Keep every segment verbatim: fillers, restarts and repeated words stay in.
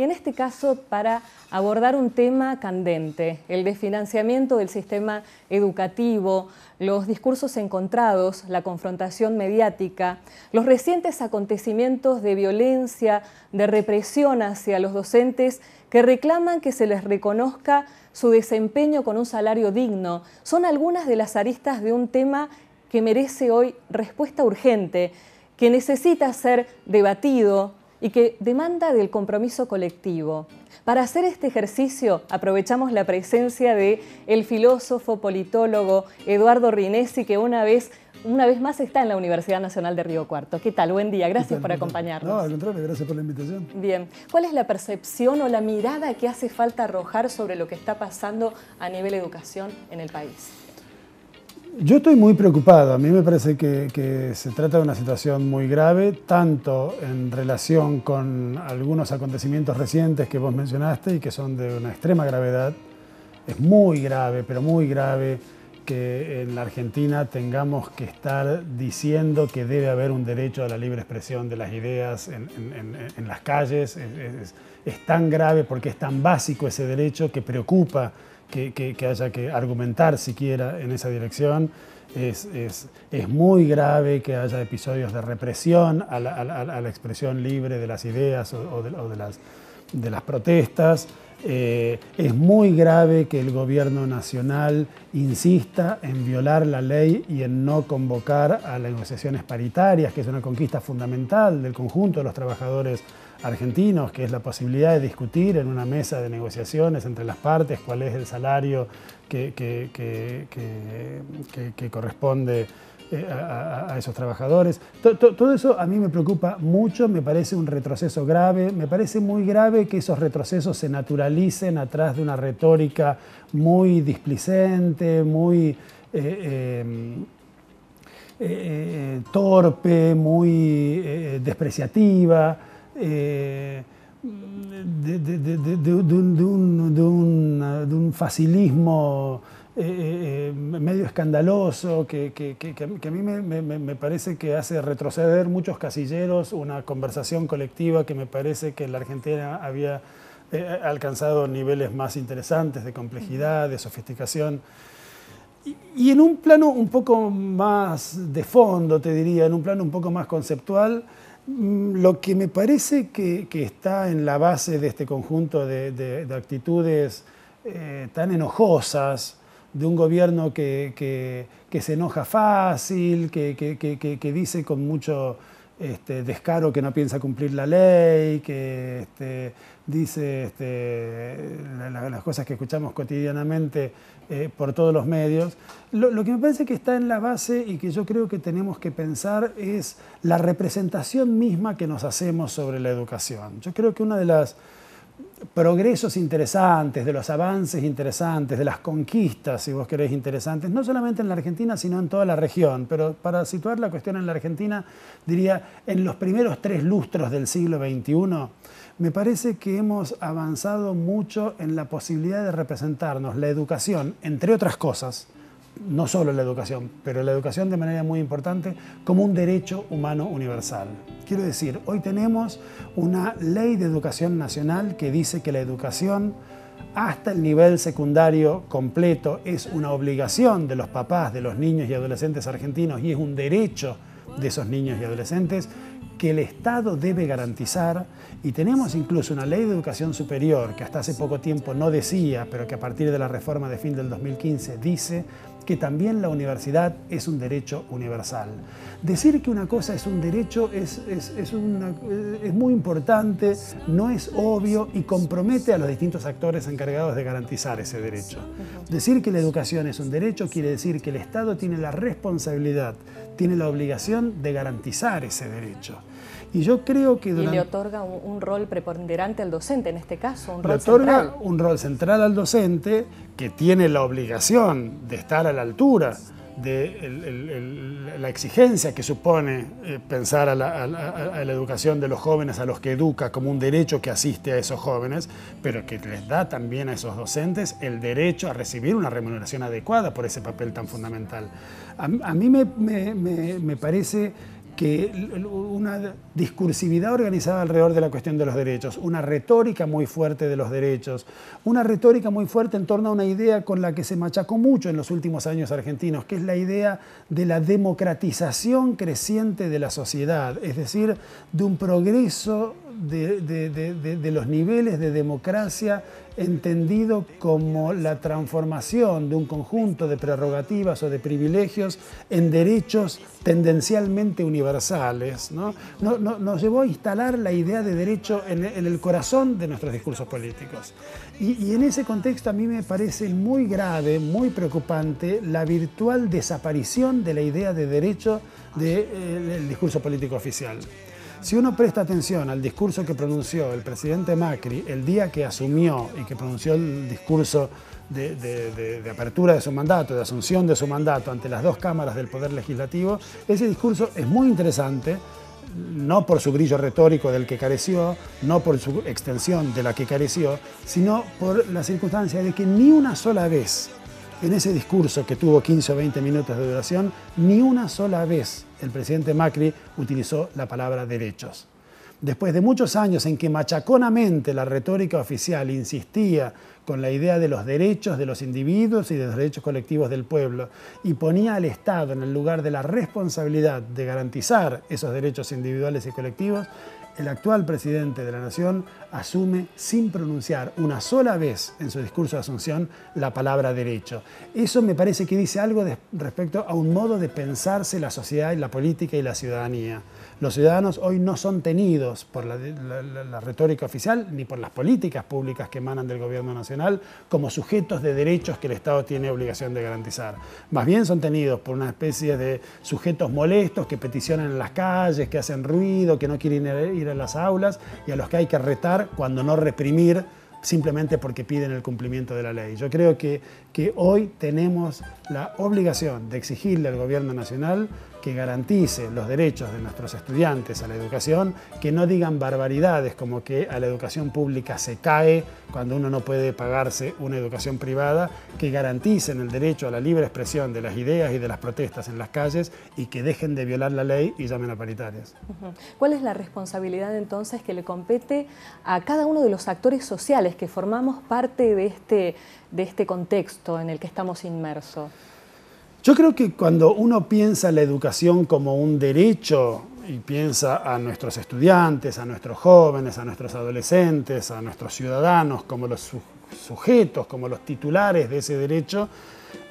y en este caso para abordar un tema candente, el desfinanciamiento del sistema educativo, los discursos encontrados, la confrontación mediática, los recientes acontecimientos de violencia, de represión hacia los docentes que reclaman que se les reconozca su desempeño con un salario digno, son algunas de las aristas de un tema que merece hoy respuesta urgente, que necesita ser debatido y que demanda del compromiso colectivo. Para hacer este ejercicio aprovechamos la presencia del filósofo politólogo Eduardo Rinesi, que una vez, una vez más está en la Universidad Nacional de Río Cuarto. ¿Qué tal? Buen día, gracias por acompañarnos. No, al contrario, gracias por la invitación. Bien, ¿cuál es la percepción o la mirada que hace falta arrojar sobre lo que está pasando a nivel educación en el país? Yo estoy muy preocupado. A mí me parece que, que se trata de una situación muy grave, tanto en relación con algunos acontecimientos recientes que vos mencionaste y que son de una extrema gravedad. Es muy grave, pero muy grave, que en la Argentina tengamos que estar diciendo que debe haber un derecho a la libre expresión de las ideas en, en, en, en las calles. Es, es, es tan grave porque es tan básico ese derecho que preocupa. Que, que, que haya que argumentar siquiera en esa dirección. Es, es, es muy grave que haya episodios de represión a la, a la, a la expresión libre de las ideas o, o, de, o de, las, de las protestas. Eh, es muy grave que el gobierno nacional insista en violar la ley y en no convocar a las negociaciones paritarias, que es una conquista fundamental del conjunto de los trabajadores argentinos, que es la posibilidad de discutir en una mesa de negociaciones entre las partes cuál es el salario que, que, que, que, que, que corresponde a, a esos trabajadores. Todo, todo eso a mí me preocupa mucho, me parece un retroceso grave, me parece muy grave que esos retrocesos se naturalicen atrás de una retórica muy displicente, muy... Eh, eh, eh, torpe, muy eh, despreciativa. Eh, de, de, de, de, de, un, de, un, de, un, de un facilismo eh, eh, medio escandaloso que, que, que, que a mí me, me, me parece que hace retroceder muchos casilleros, una conversación colectiva que me parece que en la Argentina había eh, alcanzado niveles más interesantes de complejidad, de sofisticación. Y en un plano un poco más de fondo, te diría, en un plano un poco más conceptual, lo que me parece que, que está en la base de este conjunto de, de, de actitudes eh, tan enojosas, de un gobierno que, que, que se enoja fácil, que, que, que, que dice con mucho este, descaro que no piensa cumplir la ley, que este, dice este, la, las cosas que escuchamos cotidianamente eh, por todos los medios. Lo, lo que me parece que está en la base y que yo creo que tenemos que pensar es la representación misma que nos hacemos sobre la educación. Yo creo que uno de los progresos interesantes, de los avances interesantes, de las conquistas, si vos querés, interesantes, no solamente en la Argentina, sino en toda la región, pero para situar la cuestión en la Argentina, diría, en los primeros tres lustros del siglo veintiuno, me parece que hemos avanzado mucho en la posibilidad de representarnos la educación, entre otras cosas, no solo la educación, pero la educación de manera muy importante, como un derecho humano universal. Quiero decir, hoy tenemos una ley de educación nacional que dice que la educación hasta el nivel secundario completo es una obligación de los papás, de los niños y adolescentes argentinos, y es un derecho de esos niños y adolescentes que el Estado debe garantizar, y tenemos incluso una ley de educación superior que hasta hace poco tiempo no decía, pero que a partir de la reforma de fin del dos mil quince dice que también la universidad es un derecho universal. Decir que una cosa es un derecho es, es, es, una, es muy importante, no es obvio y compromete a los distintos actores encargados de garantizar ese derecho. Decir que la educación es un derecho quiere decir que el Estado tiene la responsabilidad, tiene la obligación de garantizar ese derecho. Y yo creo que... Durante... Y le otorga un, un rol preponderante al docente, en este caso, un le rol central. Le otorga un rol central al docente que tiene la obligación de estar a la altura de el, el, el, la exigencia que supone eh, pensar a la, a, la, a la educación de los jóvenes, a los que educa, como un derecho que asiste a esos jóvenes, pero que les da también a esos docentes el derecho a recibir una remuneración adecuada por ese papel tan fundamental. A, a mí me, me, me, me parece... que una discursividad organizada alrededor de la cuestión de los derechos, una retórica muy fuerte de los derechos, una retórica muy fuerte en torno a una idea con la que se machacó mucho en los últimos años argentinos, que es la idea de la democratización creciente de la sociedad, es decir, de un progreso de, de, de, de, de los niveles de democracia entendido como la transformación de un conjunto de prerrogativas o de privilegios en derechos tendencialmente universales, ¿no? No, no, nos llevó a instalar la idea de derecho en, en el corazón de nuestros discursos políticos. Y, y en ese contexto a mí me parece muy grave, muy preocupante, la virtual desaparición de la idea de derecho del de, eh, discurso político oficial. Si uno presta atención al discurso que pronunció el presidente Macri el día que asumió y que pronunció el discurso de, de, de, de apertura de su mandato, de asunción de su mandato ante las dos cámaras del Poder Legislativo, ese discurso es muy interesante, no por su brillo retórico del que careció, no por su extensión de la que careció, sino por la circunstancia de que ni una sola vez en ese discurso que tuvo quince o veinte minutos de duración, ni una sola vez el presidente Macri utilizó la palabra derechos. Después de muchos años en que machaconamente la retórica oficial insistía con la idea de los derechos de los individuos y de los derechos colectivos del pueblo y ponía al Estado en el lugar de la responsabilidad de garantizar esos derechos individuales y colectivos, el actual presidente de la Nación asume sin pronunciar una sola vez en su discurso de asunción la palabra derecho. Eso me parece que dice algo de, respecto a un modo de pensarse la sociedad y la política y la ciudadanía. Los ciudadanos hoy no son tenidos por la, la, la, la retórica oficial ni por las políticas públicas que emanan del gobierno nacional como sujetos de derechos que el Estado tiene obligación de garantizar. Más bien son tenidos por una especie de sujetos molestos que peticionan en las calles, que hacen ruido, que no quieren ir a las aulas y a los que hay que retar cuando no reprimir simplemente porque piden el cumplimiento de la ley. Yo creo que, que hoy tenemos la obligación de exigirle al gobierno nacional que garantice los derechos de nuestros estudiantes a la educación, que no digan barbaridades como que a la educación pública se cae cuando uno no puede pagarse una educación privada, que garanticen el derecho a la libre expresión de las ideas y de las protestas en las calles y que dejen de violar la ley y llamen a paritarias. ¿Cuál es la responsabilidad entonces que le compete a cada uno de los actores sociales que formamos parte de este, de este contexto en el que estamos inmersos? Yo creo que cuando uno piensa la educación como un derecho y piensa a nuestros estudiantes, a nuestros jóvenes, a nuestros adolescentes, a nuestros ciudadanos como los sujetos, como los titulares de ese derecho,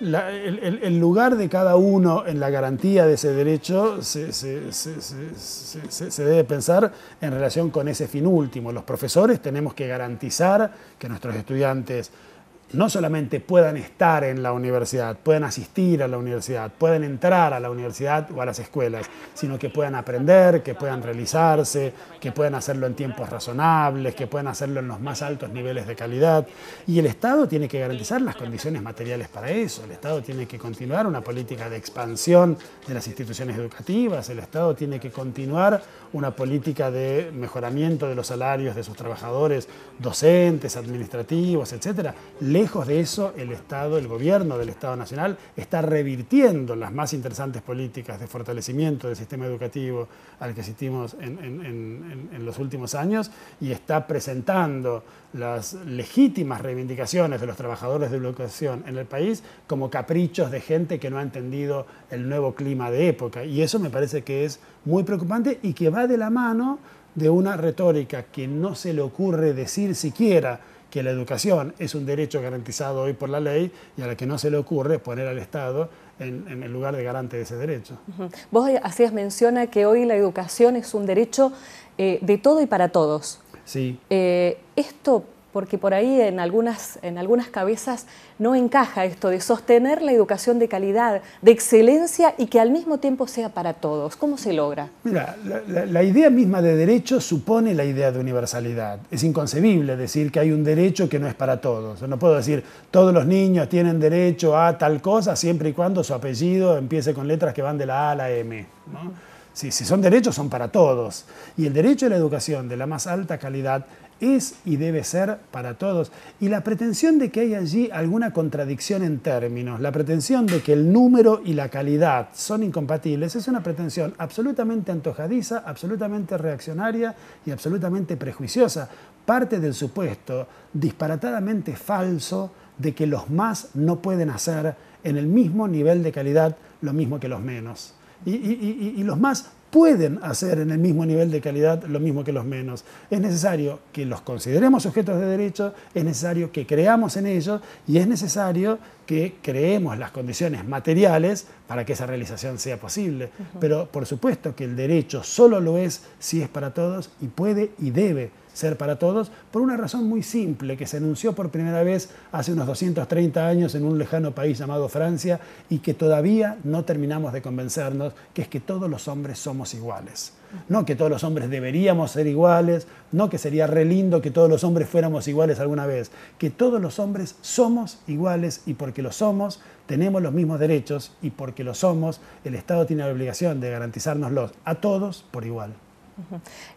la, el, el, el lugar de cada uno en la garantía de ese derecho se, se, se, se, se, se, se debe pensar en relación con ese fin último. Los profesores tenemos que garantizar que nuestros estudiantes no solamente puedan estar en la universidad, puedan asistir a la universidad, puedan entrar a la universidad o a las escuelas, sino que puedan aprender, que puedan realizarse, que puedan hacerlo en tiempos razonables, que puedan hacerlo en los más altos niveles de calidad. Y el Estado tiene que garantizar las condiciones materiales para eso. El Estado tiene que continuar una política de expansión de las instituciones educativas. El Estado tiene que continuar una política de mejoramiento de los salarios de sus trabajadores, docentes, administrativos, etcétera. Lejos de eso, el Estado, el gobierno del Estado Nacional está revirtiendo las más interesantes políticas de fortalecimiento del sistema educativo al que asistimos en, en, en, en los últimos años y está presentando las legítimas reivindicaciones de los trabajadores de la educación en el país como caprichos de gente que no ha entendido el nuevo clima de época. Y eso me parece que es muy preocupante y que va de la mano de una retórica que no se le ocurre decir siquiera que la educación es un derecho garantizado hoy por la ley y a la que no se le ocurre poner al Estado en, en el lugar de garante de ese derecho. Uh-huh. Vos hacías mención que hoy la educación es un derecho eh, de todo y para todos. Sí. Eh, esto, porque por ahí en algunas, en algunas cabezas no encaja esto de sostener la educación de calidad, de excelencia y que al mismo tiempo sea para todos. ¿Cómo se logra? Mira, la, la, la idea misma de derecho supone la idea de universalidad. Es inconcebible decir que hay un derecho que no es para todos. Yo no puedo decir todos los niños tienen derecho a tal cosa siempre y cuando su apellido empiece con letras que van de la A a la M, ¿no? Si, si son derechos, son para todos. Y el derecho a la educación de la más alta calidad es y debe ser para todos. Y la pretensión de que hay allí alguna contradicción en términos, la pretensión de que el número y la calidad son incompatibles, es una pretensión absolutamente antojadiza, absolutamente reaccionaria y absolutamente prejuiciosa. Parte del supuesto disparatadamente falso de que los más no pueden hacer en el mismo nivel de calidad lo mismo que los menos. Y, y, y, y los más pueden hacer en el mismo nivel de calidad lo mismo que los menos. Es necesario que los consideremos sujetos de derecho, es necesario que creamos en ellos y es necesario que creemos las condiciones materiales para que esa realización sea posible. Uh-huh. Pero por supuesto que el derecho solo lo es si es para todos y puede y debe ser para todos por una razón muy simple que se anunció por primera vez hace unos doscientos treinta años en un lejano país llamado Francia y que todavía no terminamos de convencernos, que es que todos los hombres somos iguales. No que todos los hombres deberíamos ser iguales, no que sería re lindo que todos los hombres fuéramos iguales alguna vez, que todos los hombres somos iguales y porque lo somos tenemos los mismos derechos y porque lo somos el Estado tiene la obligación de garantizárnoslos a todos por igual.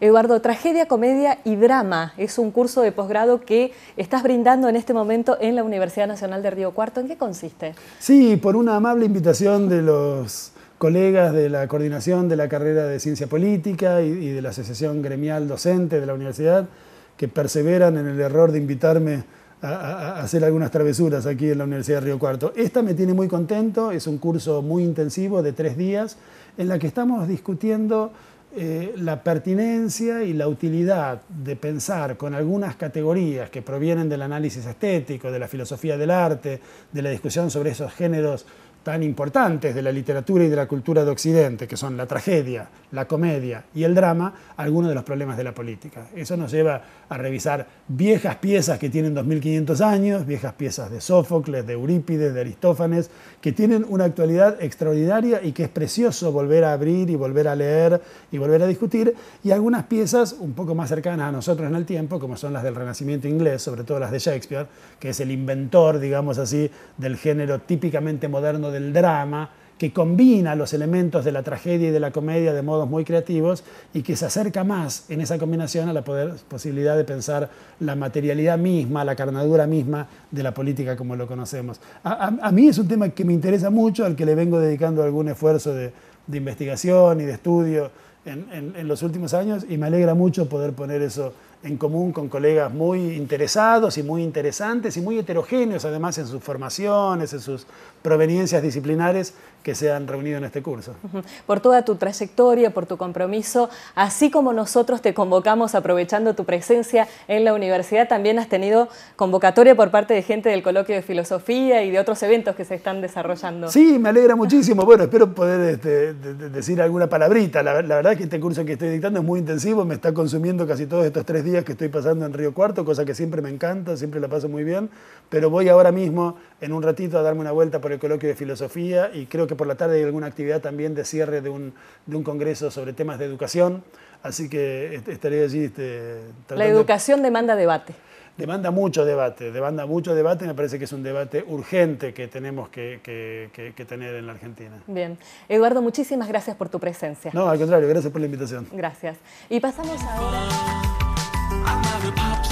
Eduardo, tragedia, comedia y drama es un curso de posgrado que estás brindando en este momento en la Universidad Nacional de Río Cuarto. ¿En qué consiste? Sí, por una amable invitación de los colegas de la coordinación de la carrera de Ciencia Política y de la Asociación Gremial Docente de la Universidad, que perseveran en el error de invitarme a hacer algunas travesuras aquí en la Universidad de Río Cuarto. Esta me tiene muy contento, es un curso muy intensivo de tres días en la que estamos discutiendo Eh, la pertinencia y la utilidad de pensar con algunas categorías que provienen del análisis estético, de la filosofía del arte, de la discusión sobre esos géneros tan importantes de la literatura y de la cultura de Occidente, que son la tragedia, la comedia y el drama, algunos de los problemas de la política. Eso nos lleva a revisar viejas piezas que tienen dos mil quinientos años, viejas piezas de Sófocles, de Eurípides, de Aristófanes, que tienen una actualidad extraordinaria y que es precioso volver a abrir y volver a leer y volver a discutir, y algunas piezas un poco más cercanas a nosotros en el tiempo, como son las del Renacimiento inglés, sobre todo las de Shakespeare, que es el inventor, digamos así, del género típicamente moderno del drama, que combina los elementos de la tragedia y de la comedia de modos muy creativos y que se acerca más en esa combinación a la poder, posibilidad de pensar la materialidad misma, la carnadura misma de la política como lo conocemos. A, a, a mí es un tema que me interesa mucho, al que le vengo dedicando algún esfuerzo de, de investigación y de estudio en, en, en los últimos años, y me alegra mucho poder poner eso en común con colegas muy interesados y muy interesantes y muy heterogéneos además en sus formaciones, en sus proveniencias disciplinares, que se han reunido en este curso. Por toda tu trayectoria, por tu compromiso, así como nosotros te convocamos aprovechando tu presencia en la universidad, también has tenido convocatoria por parte de gente del Coloquio de Filosofía y de otros eventos que se están desarrollando. Sí, me alegra muchísimo. Bueno, espero poder este, de, de decir alguna palabrita. La, la verdad es que este curso que estoy dictando es muy intensivo, me está consumiendo casi todos estos tres días que estoy pasando en Río Cuarto, cosa que siempre me encanta, siempre la paso muy bien, pero voy ahora mismo en un ratito a darme una vuelta por el Coloquio de Filosofía y creo que por la tarde hay alguna actividad también de cierre de un, de un congreso sobre temas de educación, así que estaré allí. Este, la educación demanda debate. Demanda mucho debate, demanda mucho debate, me parece que es un debate urgente que tenemos que, que, que, que tener en la Argentina. Bien. Eduardo, muchísimas gracias por tu presencia. No, al contrario, gracias por la invitación. Gracias. Y pasamos ahora... I'm not a pop star.